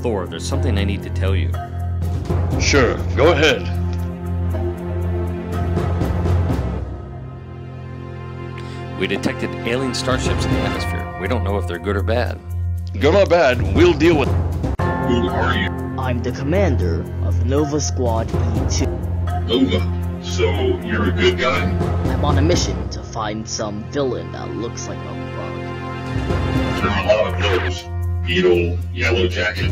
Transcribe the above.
Thor, there's something I need to tell you. Sure, go ahead. We detected alien starships in the atmosphere. We don't know if they're good or bad. Good or bad, we'll deal with... Who are you? I'm the commander of Nova Squad E2. Nova? So, you're a good guy? I'm on a mission to find some villain that looks like a bug. There are a lot of those. Beetle, Yellow Jacket.